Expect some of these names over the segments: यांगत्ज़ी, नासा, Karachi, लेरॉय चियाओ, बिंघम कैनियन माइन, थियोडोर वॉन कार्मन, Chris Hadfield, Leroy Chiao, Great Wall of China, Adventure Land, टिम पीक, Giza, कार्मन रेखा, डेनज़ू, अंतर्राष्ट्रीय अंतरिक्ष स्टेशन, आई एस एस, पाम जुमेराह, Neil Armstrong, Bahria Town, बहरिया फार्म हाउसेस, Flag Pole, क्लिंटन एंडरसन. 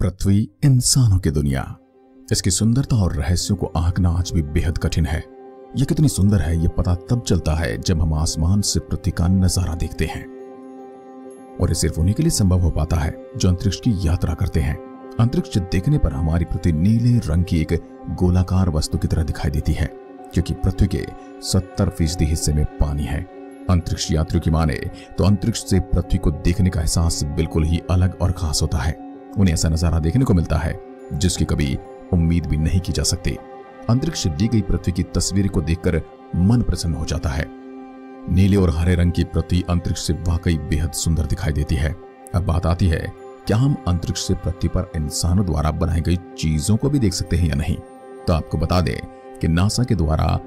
पृथ्वी इंसानों की दुनिया, इसकी सुंदरता और रहस्यों को आंकना आज भी बेहद कठिन है। यह कितनी सुंदर है यह पता तब चलता है जब हम आसमान से पृथ्वी का नजारा देखते हैं, और यह सिर्फ उन्हीं के लिए संभव हो पाता है जो अंतरिक्ष की यात्रा करते हैं। अंतरिक्ष देखने पर हमारी पृथ्वी नीले रंग की एक गोलाकार वस्तु की तरह दिखाई देती है, क्योंकि पृथ्वी के 70% हिस्से में पानी है। अंतरिक्ष यात्रियों की माने तो अंतरिक्ष से पृथ्वी को देखने का एहसास बिल्कुल ही अलग और खास होता है। उन्हें ऐसा नजारा देखने को मिलता है जिसकी कभी उम्मीद भी नहीं की जा सकती। अंतरिक्ष दी गई पृथ्वी की तस्वीर को देखकर मन प्रसन्न हो जाता है। नीले और हरे रंग की पृथ्वी अंतरिक्ष से वाकई बेहद सुंदर दिखाई देती है। अब बात आती है, क्या हम अंतरिक्ष से पृथ्वी पर इंसानों द्वारा बनाई गई चीजों को भी देख सकते हैं या नहीं? तो आपको बता दें कि नासा के द्वारा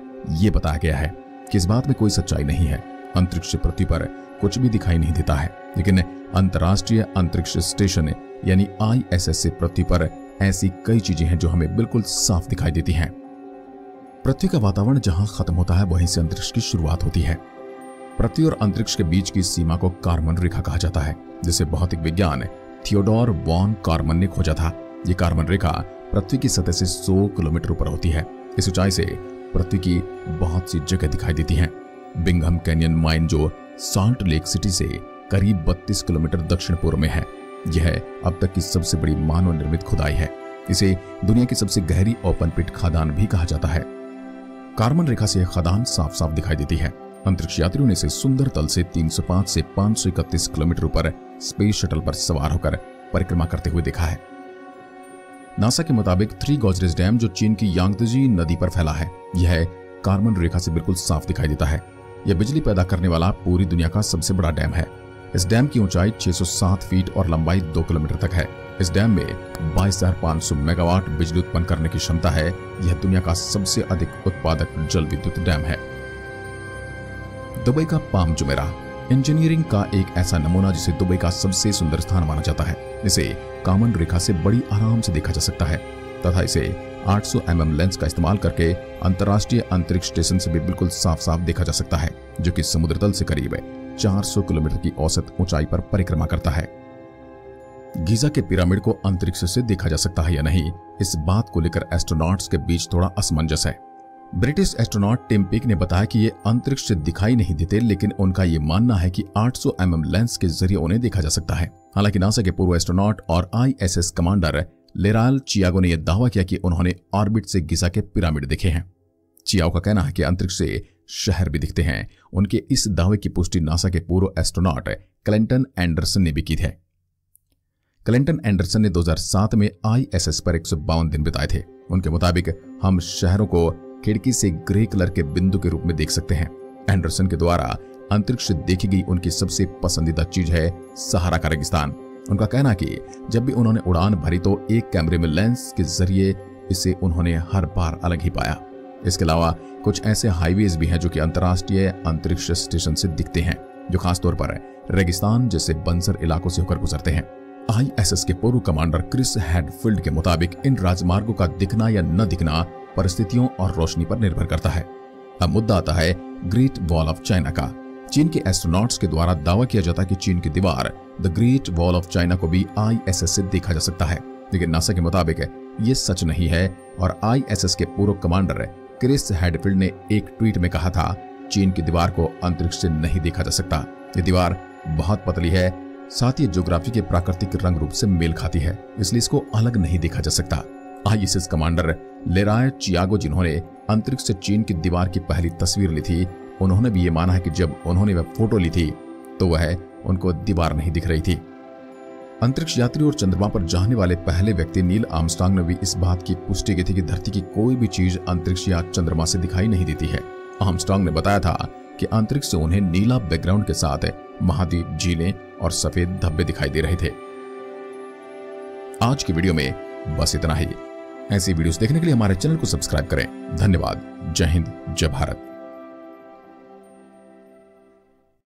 ये बताया गया है कि इस बात में कोई सच्चाई नहीं है। अंतरिक्ष पृथ्वी पर कुछ भी दिखाई नहीं देता है, लेकिन अंतर्राष्ट्रीय अंतरिक्ष स्टेशन यानी ISS से पृथ्वी पर ऐसी कई चीजें हैं जो हमें बिल्कुल साफ दिखाई देती हैं। पृथ्वी का वातावरण जहां खत्म होता है वहीं से अंतरिक्ष की शुरुआत होती है। पृथ्वी और अंतरिक्ष के बीच की सीमा को कार्मन रेखा कहा जाता है, जिसे भौतिक विज्ञान थियोडोर वॉन कार्मन ने खोजा था। यह कार्मन रेखा पृथ्वी की सतह से 100 किलोमीटर ऊपर होती है। इस ऊंचाई से पृथ्वी की बहुत सी जगह दिखाई देती है। बिंघम कैनियन माइन जो साल्ट लेक सिटी से करीब 32 किलोमीटर दक्षिण पूर्व में है, यह अब तक की सबसे बड़ी मानव निर्मित खुदाई है। इसे दुनिया की सबसे गहरी ओपन पिट खदान भी कहा जाता है। कार्बन रेखा से यह खदान साफ साफ दिखाई देती है। अंतरिक्ष यात्रियों ने इसे सुंदर तल से 305 से 531 किलोमीटर ऊपर स्पेस शटल पर सवार होकर परिक्रमा करते हुए देखा है। नासा के मुताबिक थ्री गॉर्जेस डैम जो चीन की यांगत्ज़ी नदी पर फैला है, यह कार्बन रेखा से बिल्कुल साफ दिखाई देता है। यह बिजली पैदा करने वाला पूरी दुनिया का सबसे बड़ा डैम है। इस डैम की ऊंचाई 607 फीट और लंबाई 2 किलोमीटर तक है। इस डैम में 22,500 मेगावाट बिजली उत्पन्न करने की क्षमता है। यह दुनिया का सबसे अधिक उत्पादक जल विद्युत डैम है। दुबई का पाम जुमेराह इंजीनियरिंग का एक ऐसा नमूना जिसे दुबई का सबसे सुंदर स्थान माना जाता है। इसे कार्बन रेखा से बड़ी आराम से देखा जा सकता है, तथा इसे 800 mm लेंस का इस्तेमाल करके अंतर्राष्ट्रीय अंतरिक्ष स्टेशन से भी बिल्कुल साफ साफ देखा जा सकता है, जो कि समुद्र तल से करीब 400 किलोमीटर की औसत ऊंचाई पर परिक्रमा करता है। गीजा के पिरामिड को अंतरिक्ष से देखा जा सकता है या नहीं, इस बात को लेकर एस्ट्रोनॉट्स के बीच थोड़ा असमंजस है। ब्रिटिश एस्ट्रोनॉट टिम पीक ने बताया कि ये अंतरिक्ष से दिखाई नहीं देते, लेकिन उनका ये मानना है कि 800 mm लेंस के जरिए उन्हें देखा जा सकता है। हालांकि नासा के पूर्व एस्ट्रोनॉट और ISS कमांडर लेरॉय चियाओ ने यह दावा किया कि उन्होंने ऑर्बिट से गीजा के पिरामिड देखे हैं। चियाओ का कहना है कि अंतरिक्ष से शहर भी दिखते हैं। उनके इस दावे की पुष्टि नासा के पूर्व एस्ट्रोनॉट क्लिंटन एंडरसन ने भी की है। क्लिंटन एंडरसन ने 2007 में ISS पर 152 दिन बिताए थे। उनके मुताबिक हम शहरों को खिड़की से ग्रे कलर के बिंदु के रूप में देख सकते हैं। एंडरसन के द्वारा अंतरिक्ष से देखी गई उनकी सबसे पसंदीदा चीज है सहारा का रेगिस्तान। उनका कहना कि जब भी उन्होंने उड़ान भरी तो एक कैमरे में लेंस के जरिए इसे उन्होंने हर बार अलग ही पाया। इसके अलावा कुछ ऐसे हाईवेज भी हैं जो कि अंतर्राष्ट्रीय अंतरिक्ष स्टेशन से दिखते हैं, जो खासतौर पर रेगिस्तान जैसे बंजर इलाकों से होकर गुजरते हैं। ISS के पूर्व कमांडर क्रिस हैडफील्ड के मुताबिक इन राजमार्गों का दिखना या न दिखना परिस्थितियों और रोशनी पर निर्भर करता है। अब मुद्दा आता है ग्रेट वॉल ऑफ चाइना का। चीन के एस्ट्रोनॉट्स के द्वारा दावा किया जाता है कि चीन की दीवार the great wall of China को भी ISS से देखा जा सकता है, लेकिन नासा के मुताबिक यह सच नहीं है। और ISS के पूर्व कमांडर क्रिस हैडफील्ड ने एक ट्वीट में कहा था, चीन की दीवार को अंतरिक्ष से नहीं देखा जा सकता। ये दीवार बहुत पतली है, साथ ही ज्योग्राफी के प्राकृतिक रंग रूप से मेल खाती है, इसलिए इसको अलग नहीं देखा जा सकता। ISS कमांडर लेरॉय चियाओ, जिन्होंने अंतरिक्ष से चीन की दीवार की पहली तस्वीर ली थी, उन्होंने भी ये माना है कि जब उन्होंने वह फोटो ली थी तो वह उनको दीवार नहीं दिख रही थी। अंतरिक्ष यात्री और चंद्रमा पर जाने वाले पहले व्यक्ति नील आर्मस्ट्रांग ने भी इस बात की पुष्टि की थी कि धरती की कोई भी चीज अंतरिक्ष या चंद्रमा से दिखाई नहीं देती है। आर्मस्ट्रांग ने बताया था कि अंतरिक्ष से उन्हें नीला बैकग्राउंड के साथ महाद्वीप, झीलें और सफेद धब्बे दिखाई दे रहे थे। आज की वीडियो में बस इतना ही। ऐसी वीडियोस देखने के लिए हमारे चैनल को सब्सक्राइब करें। धन्यवाद। जय हिंद, जय भारत।